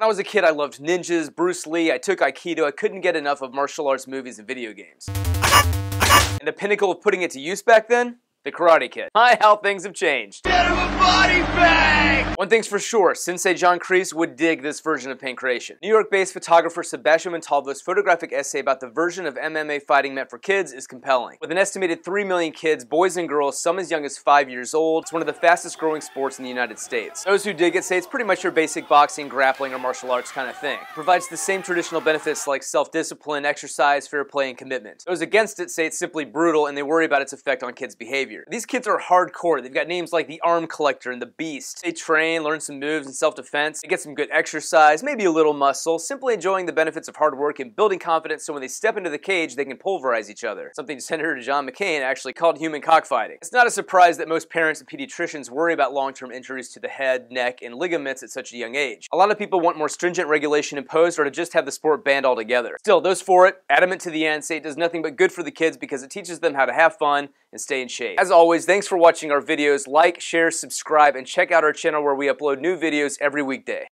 When I was a kid, I loved ninjas, Bruce Lee, I took Aikido, I couldn't get enough of martial arts movies and video games. And the pinnacle of putting it to use back then? The Karate Kid. My, how things have changed. Get him a body bag! One thing's for sure, Sensei John Kreese would dig this version of Pankration. New York-based photographer Sebastian Montalvo's photographic essay about the version of MMA fighting meant for kids is compelling. With an estimated 3 million kids, boys and girls, some as young as 5 years old, it's one of the fastest growing sports in the United States. Those who dig it say it's pretty much your basic boxing, grappling, or martial arts kind of thing. It provides the same traditional benefits like self-discipline, exercise, fair play, and commitment. Those against it say it's simply brutal and they worry about its effect on kids' behavior. These kids are hardcore. They've got names like the Arm Collector and the Beast. They train, learn some moves and self-defense. They get some good exercise, maybe a little muscle, simply enjoying the benefits of hard work and building confidence so when they step into the cage, they can pulverize each other. Something Senator John McCain actually called human cockfighting. It's not a surprise that most parents and pediatricians worry about long-term injuries to the head, neck, and ligaments at such a young age. A lot of people want more stringent regulation imposed or to just have the sport banned altogether. Still, those for it, adamant to the end, say it does nothing but good for the kids because it teaches them how to have fun and stay in shape. As always, thanks for watching our videos. Like, share, subscribe, and check out our channel where we upload new videos every weekday.